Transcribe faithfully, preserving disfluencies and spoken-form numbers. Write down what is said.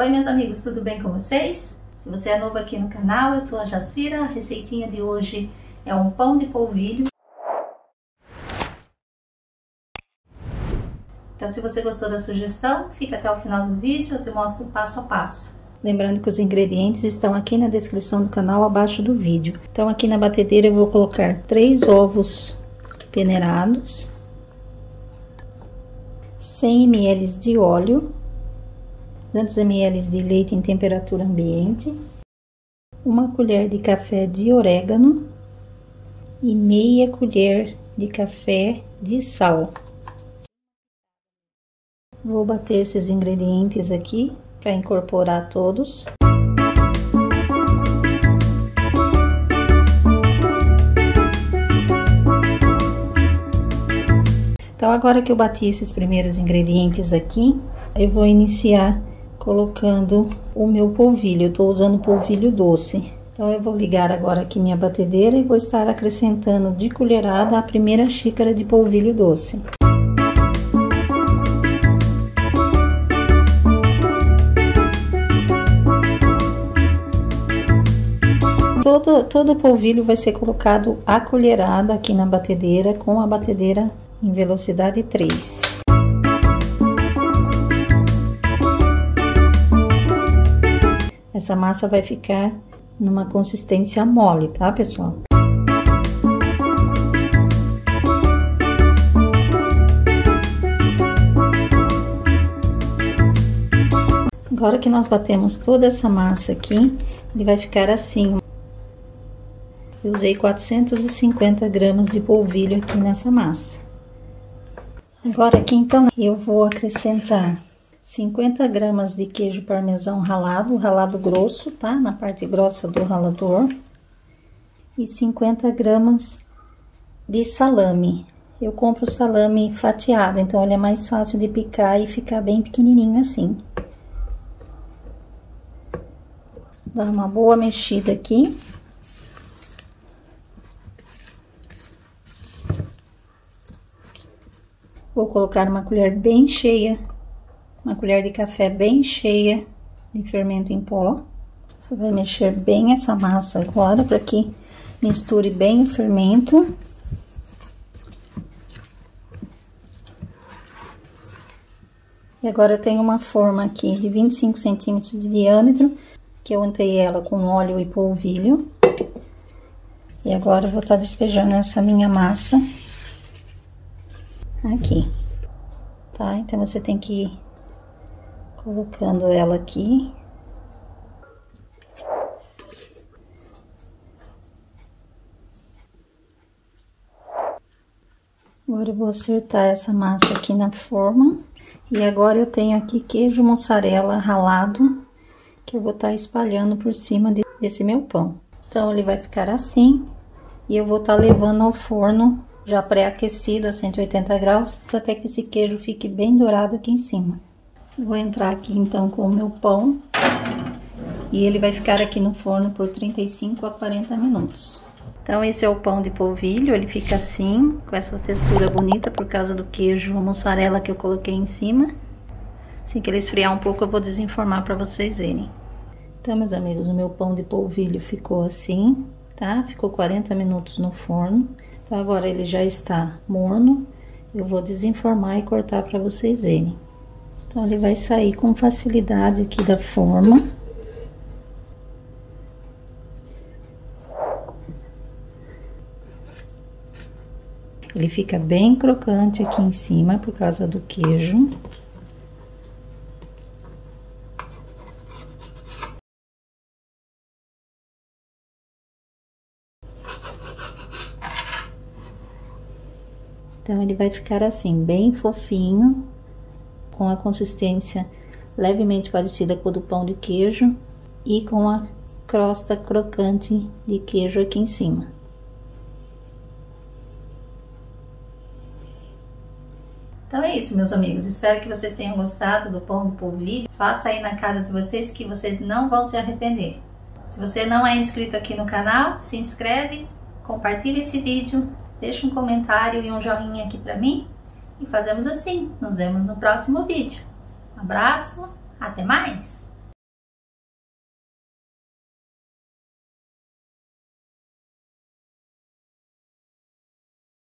Oi meus amigos, tudo bem com vocês? Se você é novo aqui no canal, eu sou a Jacira. A receitinha de hoje é um pão de polvilho. Então se você gostou da sugestão, fica até o final do vídeo, eu te mostro passo a passo. Lembrando que os ingredientes estão aqui na descrição do canal, abaixo do vídeo. Então aqui na batedeira eu vou colocar três ovos peneirados, cem mililitros de óleo, duzentos mililitros de leite em temperatura ambiente, uma colher de café de orégano e meia colher de café de sal. Vou bater esses ingredientes aqui para incorporar todos. Então agora que eu bati esses primeiros ingredientes aqui, eu vou iniciar colocando o meu polvilho. Eu estou usando polvilho doce. Então eu vou ligar agora aqui minha batedeira e vou estar acrescentando de colherada a primeira xícara de polvilho doce. Todo, todo o polvilho vai ser colocado a colherada aqui na batedeira, com a batedeira em velocidade três. Essa massa vai ficar numa consistência mole, tá, pessoal? Agora que nós batemos toda essa massa aqui, ele vai ficar assim. Eu usei quatrocentos e cinquenta gramas de polvilho aqui nessa massa. Agora aqui então eu vou acrescentar cinquenta gramas de queijo parmesão ralado, ralado grosso, tá? Na parte grossa do ralador. E cinquenta gramas de salame. Eu compro salame fatiado, então ele é mais fácil de picar e ficar bem pequenininho assim. Dá uma boa mexida aqui. Vou colocar uma colher bem cheia, uma colher de café bem cheia de fermento em pó. Você vai mexer bem essa massa agora para que misture bem o fermento. E agora eu tenho uma forma aqui de vinte e cinco centímetros de diâmetro, que eu untei ela com óleo e polvilho. E agora eu vou estar despejando essa minha massa aqui, tá? Então você tem que ir colocando ela aqui. Agora eu vou acertar essa massa aqui na forma. E agora eu tenho aqui queijo mussarela ralado, que eu vou estar espalhando por cima de, desse meu pão. Então ele vai ficar assim e eu vou estar levando ao forno já pré-aquecido a cento e oitenta graus, até que esse queijo fique bem dourado aqui em cima. Vou entrar aqui então com o meu pão e ele vai ficar aqui no forno por trinta e cinco a quarenta minutos. Então esse é o pão de polvilho, ele fica assim, com essa textura bonita por causa do queijo mussarela que eu coloquei em cima. Assim que ele esfriar um pouco eu vou desenformar para vocês verem. Então meus amigos, o meu pão de polvilho ficou assim, tá? Ficou quarenta minutos no forno. Agora ele já está morno, eu vou desenformar e cortar para vocês verem. Então ele vai sair com facilidade aqui da forma. Ele fica bem crocante aqui em cima por causa do queijo. Então ele vai ficar assim, bem fofinho, com a consistência levemente parecida com a do pão de queijo e com a crosta crocante de queijo aqui em cima. Então é isso, meus amigos, espero que vocês tenham gostado do pão de polvilho. Faça aí na casa de vocês que vocês não vão se arrepender. Se você não é inscrito aqui no canal, se inscreve, compartilhe esse vídeo. Deixa um comentário e um joinha aqui pra mim e fazemos assim. Nos vemos no próximo vídeo. Um abraço, até mais!